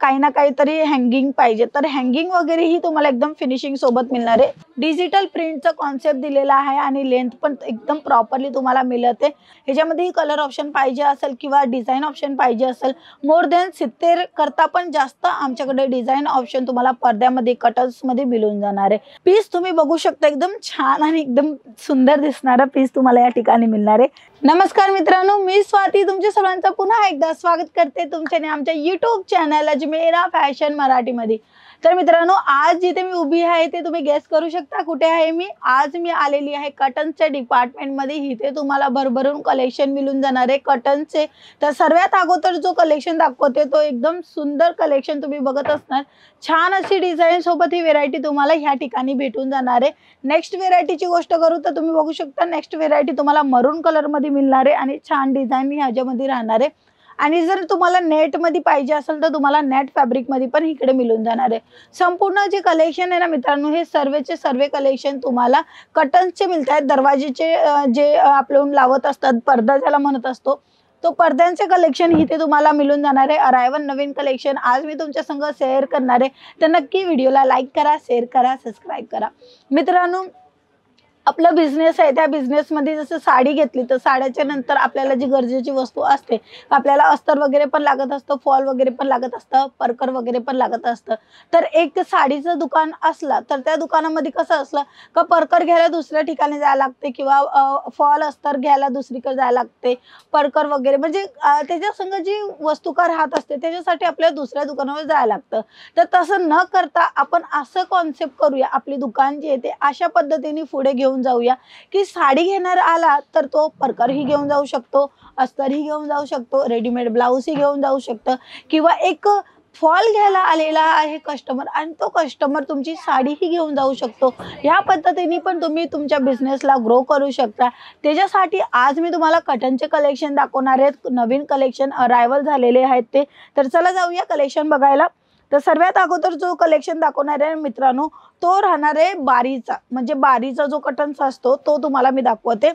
काही ना काहीतरी हँगिंग पाहिजे तर हँगिंग वगैरे ही तुम्हाला एकदम फिनिशिंग सोबत मिळणार आहे। डिजिटल प्रिंटचा कॉन्सेप्ट दिलेला आहे आणि लेंथ पण एकदम प्रॉपर्ली तुम्हाला मिळते। ह्याच्यामध्ये कलर ऑप्शन पाहिजे असेल किंवा डिझाइन ऑप्शन पाहिजे असेल मोर देन 70 करता पण जास्त आमच्याकडे डिझाइन ऑप्शन तुम्हाला पडद्यामध्ये कटअप्स मध्ये मिळून जाणार आहे। पीस तुम्ही बघू शकता एकदम छान आणि एकदम सुंदर दिसणारा पीस तुम्हाला या ठिकाणी मिळणार आहे। नमस्कार मित्रांनो, मी स्वाती तुमच्या सर्वांचं पुन्हा एकदा स्वागत करते तुमच्याने आमच्या YouTube channel Ajmera fashion Marathi मध्ये। तर मित्रांनो आज जिथे मी उभी आहे ते तुम्ही गेस करू शकता कुठे आहे मी। आज मी आलेली आहे कॉटनच्या डिपार्टमेंट मध्ये। इथे तुम्हाला भरभरून कलेक्शन मिळून जाणार आहे कॉटनचे। तर सर्वात अगोदर जो कलेक्शन दाखवते तो एकदम सुंदर कलेक्शन तुम्ही बघत असणार। छान अशी डिझाइन सोबत ही व्हेरायटी तुम्हाला ह्या ठिकाणी भेटून जाणार आहे। नेक्स्ट व्हेरायटीची गोष्ट करू तर तुम्ही बघू शकता नेक्स्ट व्हेरायटी तुम्हाला मरून कलर मध्ये मिळणार आहे आणि छान डिझाइन ह्याच्यामध्ये राहणार आहे। आणि जर तुम्हाला नेट मध्ये पाहिजे असेल तर तुम्हाला नेट फॅब्रिक मध्ये पण इकडे मिळून जाणार आहे। संपूर्ण जे कलेक्शन आहे ना मित्रांनो हे सर्वचे सर्व कलेक्शन तुम्हाला कॉटनचे मिळतात। दरवाजेचे जे आपण लावत असतात पडदा ज्याला म्हणत असतो तो पडद्यांचे कलेक्शन इथे तुम्हाला मिळून जाणार आहे। अरायव्हल नवीन कलेक्शन आज मी तुमच्या संग शेअर करणार आहे तर नक्की व्हिडिओला लाईक करा, शेअर करा, सबस्क्राइब करा। मित्रांनो आपला बिझनेस आहे त्या बिझनेस मध्ये जसं साडी घेतली तर साड्याच्या नंतर आपल्याला जी गरजेची वस्तू असते आपल्याला अस्तर वगैरे पण लागत असतं, फॉल वगैरे पण लागत असतं, परकर वगैरे पण लागत असतं। तर एक साडीचं दुकान असला तर त्या दुकानामध्ये कसं असलं का परकर घ्यायला दुसऱ्या ठिकाणी जायला लागते किंवा फॉल अस्तर घ्यायला दुसरीकडे जायला लागते, परकर वगैरे म्हणजे त्याच्या संग जी वस्तूकार हात असते त्याच्यासाठी आपल्याला दुसऱ्या दुकानावर जायला लागतं। तर तसं न करता आपण असं कॉन्सेप्ट करूया आपली दुकान जी आहे ते अशा पद्धतीने पुढे घेऊन जाऊया की साडी घेणार आला तर तो परकर ही घेऊन जाऊ शकतो, अस्तर ही घेऊन जाऊ शकतो, रेडीमेड ब्लाउज ही घेऊन जाऊ शकतो किंवा एक फॉल घ्यायला आलेला आहे कस्टमर आणि तो कस्टमर तुमची साडीही घेऊन जाऊ शकतो। या पद्धतीने पण तुम्ही तुमच्या बिझनेसला ग्रो करू शकता। त्याच्यासाठी आज मी तुम्हाला कॉटनचे कलेक्शन दाखवणार आहे। नवीन कलेक्शन अरायव्हल झालेले आहेत ते। तर चला जाऊया कलेक्शन बघायला। तर सर्वात अगोदर जो कलेक्शन दाखवणार आहे मित्रांनो तो राहणार आहे बारीचा म्हणजे बारीचा जो कॉटनचा असतो तो तुम्हाला मी दाखवते।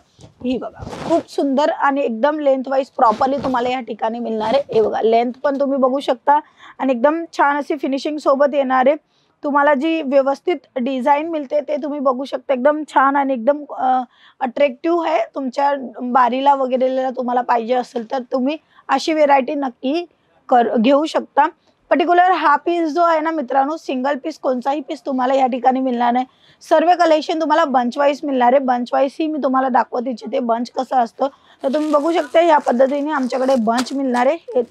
ही बघा खूप सुंदर आणि एकदम लेंथ वाईज प्रॉपरली तुम्हाला या ठिकाणी मिळणार आहे। हे बघा लेंथ पण तुम्ही बघू शकता आणि एकदम छान अशी फिनिशिंग सोबत येणार आहे। तुम्हाला जी व्यवस्थित डिझाईन मिळते ते तुम्ही बघू शकता एकदम छान आणि एकदम अट्रॅक्टिव्ह आहे। तुमच्या बारीला वगैरेला तुम्हाला पाहिजे असेल तर तुम्ही अशी व्हेरायटी नक्की घेऊ शकता। पर्टिक्युलर हा पीस जो आहे ना मित्रांनो सिंगल पीस कोणताही पीस तुम्हाला या ठिकाणी मिळणार नाही। सर्व कलेक्शन तुम्हाला बंच वाईज मिळणार आहे। बंच वाईज ही मी तुम्हाला दाखवत इच्छिते बंच कसं असतं। तर तुम्ही बघू शकता या पद्धतीने आमच्याकडे बंच मिळणार आहे।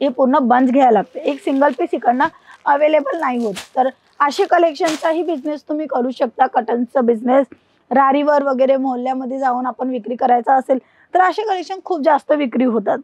हे पूर्ण बंच घ्यायला लागते, एक सिंगल पीस इकडनं अवेलेबल नाही होत। तर असे कलेक्शनचाही बिझनेस तुम्ही करू शकता। कॉटनचा बिझनेस रारीवर वगैरे मोहल्ल्यामध्ये जाऊन आपण विक्री करायचा असेल तर असे कलेक्शन खूप जास्त विक्री होतात।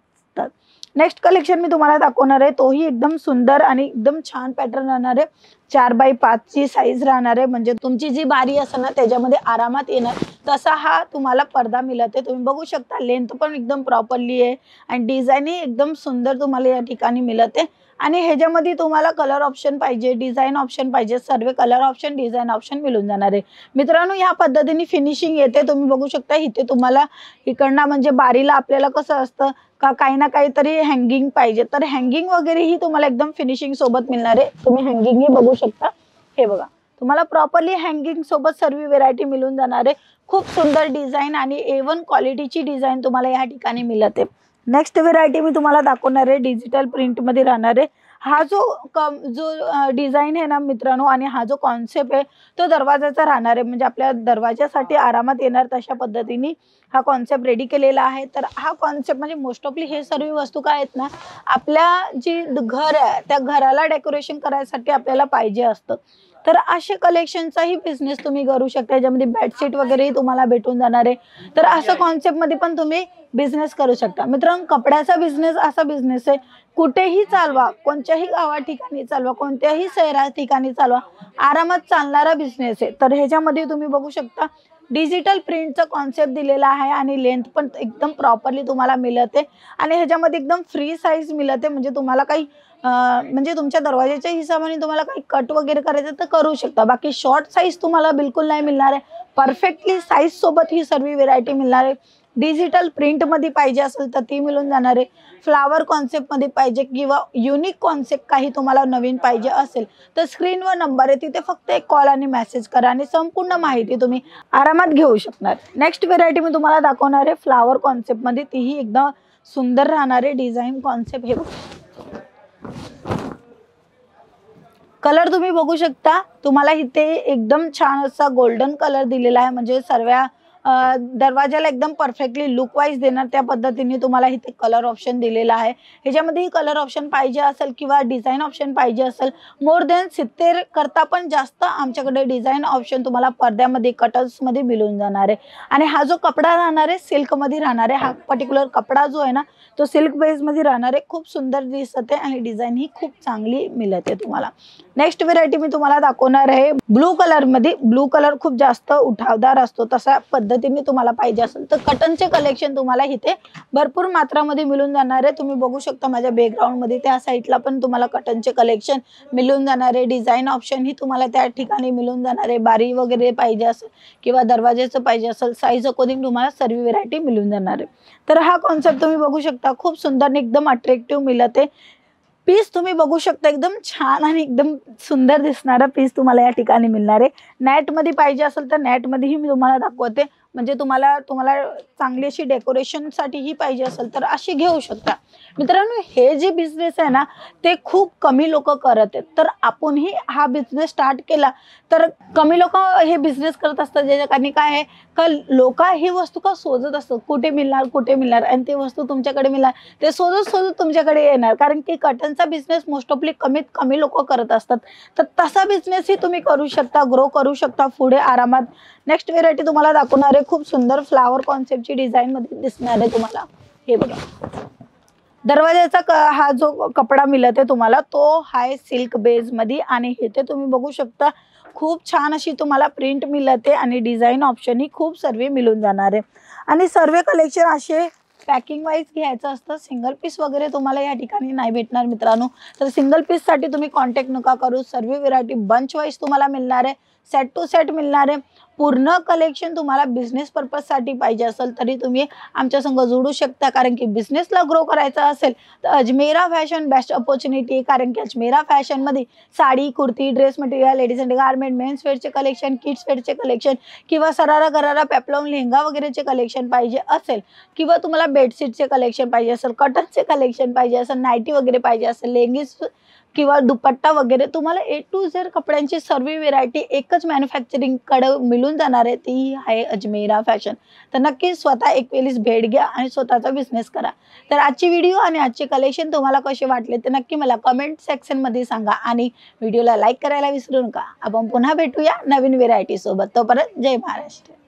नेक्स्ट कलेक्शन मी तुम्हाला दाखवणार आहे तोही एकदम सुंदर आणि एकदम छान पॅटर्न राहणार आहे। 4x5 ची साईज राहणार आहे म्हणजे तुमची जी बारी असेल ना त्याच्यामध्ये आरामात येणार तसा हा तुम्हाला पडदा मिळते। तुम्ही बघू शकता लेंथ पण एकदम प्रॉपरली आहे आणि डिझाईनही एकदम सुंदर तुम्हाला या ठिकाणी मिळते। आणि ह्याच्यामध्ये तुम्हाला कलर ऑप्शन पाहिजे, डिझाईन ऑप्शन पाहिजे, सर्व कलर ऑप्शन डिझाईन ऑप्शन मिळून जाणार आहे मित्रांनो। ह्या पद्धतीने फिनिशिंग येते तुम्ही बघू शकता। इथे तुम्हाला इकडनं म्हणजे बारीला आपल्याला कसं असतं का काही ना काहीतरी हँगिंग पाहिजे तर हँगिंग वगैरे ही तुम्हाला एकदम फिनिशिंग सोबत मिळणार आहे। तुम्ही हँगिंग ही बघू शकता। हे बघा तुम्हाला प्रॉपरली हँगिंग सोबत सर्व व्हेरायटी मिळून जाणार आहे। खूप सुंदर डिझाईन आणि A1 क्वालिटीची डिझाईन तुम्हाला या ठिकाणी मिळते। नेक्स्ट व्हेरायटी मी तुम्हाला दाखवणार आहे डिजिटल प्रिंट मध्ये राहणार आहे। हा जो डिझाईन आहे ना मित्रांनो आणि हा जो कॉन्सेप्ट आहे तो दरवाजाचा राहणार आहे म्हणजे आपल्या दरवाजासाठी आरामात येणार तशा पद्धतीने हा कॉन्सेप्ट रेडी केलेला आहे। तर हा कॉन्सेप्ट म्हणजे मोस्ट ऑफली हे सर्व वस्तू काय आहेत ना आपल्या जी घर आहे त्या घराला डेकोरेशन करायसाठी आपल्याला पाहिजे असतं। तर असे कलेक्शनचाही बिझनेस तुम्ही करू शकता ज्यामध्ये बेडशीट वगैरे तुम्हाला भेटून जाणार आहे। तर असं कॉन्सेप्टमध्ये पण तुम्ही बिझनेस करू शकता। मित्रांनो कपड्याचा बिझनेस असा बिझनेस आहे कुठेही चालवा, कोणत्याही गावा ठिकाणी चालवा, कोणत्याही शहरा ठिकाणी चालवा, आरामात चालणारा बिझनेस आहे। तर ह्याच्यामध्ये तुम्ही बघू शकता डिजिटल प्रिंटचा कॉन्सेप्ट दिलेला आहे आणि लेंथ पण एकदम प्रॉपरली तुम्हाला मिळते आणि ह्याच्यामध्ये एकदम फ्री साईज मिळते म्हणजे तुम्हाला काही म्हणजे तुमच्या दरवाजाच्या हिशोबाने तुम्हाला काही कट वगैरे करायचं तर करू शकता। बाकी शॉर्ट साइज तुम्हाला बिल्कुल नाही मिळणार आहे, परफेक्टली साइज सोबत ही सर्व व्हेरायटी मिळणार आहे। डिजिटल प्रिंट मध्ये पाहिजे असेल तर ती मिळून जाणार आहे, फ्लावर कॉन्सेप्ट मध्ये पाहिजे किंवा युनिक कॉन्सेप्ट काही तुम्हाला नवीन पाहिजे असेल तर स्क्रीनवर नंबर आहे तिथे फक्त एक कॉल आणि मेसेज करा आणि संपूर्ण माहिती तुम्ही आरामात घेऊ शकणार। नेक्स्ट व्हेरायटी मी तुम्हाला दाखवणार आहे फ्लावर कॉन्सेप्ट मध्ये, तीही एकदम सुंदर राहणार आहे डिझाइन कॉन्सेप्ट। हे कलर तुम्ही बघू शकता, तुम्हाला इथे एकदम छान असा गोल्डन कलर दिलेला आहे म्हणजे सर्व दरवाजाला एकदम परफेक्टली लुक वाइज देणार त्या पद्धतीने तुम्हाला इथे कलर ऑप्शन दिलेला आहे। ह्याच्यामध्ये कलर ऑप्शन पाहिजे असेल किंवा डिझाइन ऑप्शन पाहिजे असेल मोर देन 70 करता पण जास्त आमच्याकडे डिझाइन ऑप्शन तुम्हाला पडद्यामध्ये कटन्स मध्ये मिळून जाणार आहे। आणि हा जो कपडा राहणार आहे सिल्क मध्ये राहणार आहे, हा पर्टिक्युलर कपडा जो आहे ना तो सिल्क बेस मध्ये राहणार आहे, खूप सुंदर दिसते आणि डिझाइन ही खूप चांगली मिळते तुम्हाला। नेक्स्ट व्हेरायटी मी तुम्हाला दाखवणार आहे ब्लू कलर मध्ये। ब्लू कलर खूप जास्त उठावदार असतो, तसा पद्धतीने तुम्हाला पाहिजे असेल तर कटनचे कलेक्शन तुम्हाला इथे भरपूर मात्रामध्ये मिळून जाणार आहे। तुम्ही बघू शकता माझ्या बॅकग्राउंड मध्ये त्या साइडला पण तुम्हाला कटनचे कलेक्शन मिळून जाणार आहे, डिझाइन ऑप्शन ही तुम्हाला त्या ठिकाणी मिळून जाणार आहे। बारी वगैरे पाहिजे असेल किंवा दरवाजेचं पाहिजे असेल साइज अकॉर्डिंग तुम्हाला सर्व व्हेरायटी मिळून जाणार आहे। तर हा कॉन्सेप्ट तुम्ही बघू शकता खूप सुंदर एकदम अट्रॅक्टिव्ह मिळते। पीस तुम्ही बघू शकता एकदम छान आणि एकदम सुंदर दिसणारा पीस तुम्हाला या ठिकाणी मिळणार आहे। नेट मध्ये पाहिजे असेल तर नेट मध्येही मी तुम्हाला दाखवते, म्हणजे तुम्हाला चांगली अशी डेकोरेशन साठी ही पाहिजे असेल तर अशी घेऊ शकता। मित्रांनो हे जे बिझनेस आहे ना ते खूप कमी लोक करत आहेत, तर आपणही हा बिझनेस स्टार्ट केला तर कमी लोक हे बिझनेस करत असतात, ज्याच्या कारणी काय आहे का लोक ही वस्तू का शोधत असतात कुठे मिळणार आणि ते वस्तू तुमच्याकडे मिळणार, ते शोधत तुमच्याकडे येणार कारण की कटनचा बिझनेस मोस्ट ऑफली कमीत कमी लोक करत असतात। तर तसा बिझनेस ही तुम्ही करू शकता, ग्रो करू शकता पुढे आरामात। नेक्स्ट व्हेरायटी तुम्हाला दाखवणार आहे खूप सुंदर फ्लावर कॉन्सेप्ट ची डिझाइन मध्ये दिसणार आहे तुम्हाला। हे बघा दरवाजाचा हा जो कपडा मिळत आहे तुम्हाला तो हाय सिल्क बेस मध्ये आणि इथे तुम्ही बघू शकता खूप छान अशी तुम्हाला प्रिंट मिळते आणि डिझाइन ऑप्शन ही खूप सर्व मिळून जाणार आहे। आणि सर्व कलेक्शन असे पॅकिंग वाइज घ्यायचं असतं, सिंगल पीस वगैरे तुम्हाला या ठिकाणी नाही भेटणार मित्रांनो, तर सिंगल पीस साठी तुम्ही कॉन्टॅक्ट नका करू। सर्व व्हेरायटी बंच वाइज तुम्हाला मिळणार आहे, सेट टू सेट मिळणार आहे। पूर्ण कलेक्शन तुम्हाला बिझनेस पर्पज साठी पाहिजे असेल तरी तुम्ही आमच्या संग जोडू शकता, कारण की बिझनेसला ग्रो करायचा असेल तर अजमेरा फॅशन बेस्ट अपॉर्च्युनिटी, कारण की अजमेरा फॅशन मध्ये sari kurti dress material ladies and garment men's वेअरचे कलेक्शन किड्स वेअरचे कलेक्शन किंवा सरारा गरारा पॅपलॉन लेहंगा वगैरेचे कलेक्शन पाहिजे असेल किंवा तुम्हाला बेडशीटचे कलेक्शन पाहिजे असेल कटनचे कलेक्शन पाहिजे असेल नाईटी वगैरे पाहिजे असेल लेगिन्स किंवा दुपट्टा वगैरे तुम्हाला A to Z कपड्यांची सर्व व्हेरायटी एकच मॅन्युफॅक्चरिंग कडे मिळून जाणार आहे, ती आहे अजमेरा फॅशन। तर नक्की स्वतः एक वेळेस भेट घ्या आणि स्वतःचा बिझनेस करा। तर आजची व्हिडिओ आणि आजचे कलेक्शन तुम्हाला कसे वाटले ते नक्की मला कमेंट सेक्शनमध्ये सांगा आणि व्हिडिओला लाईक करायला विसरू नका। आपण पुन्हा भेटूया नवीन व्हेरायटी सोबत, तोपर्यंत जय महाराष्ट्र।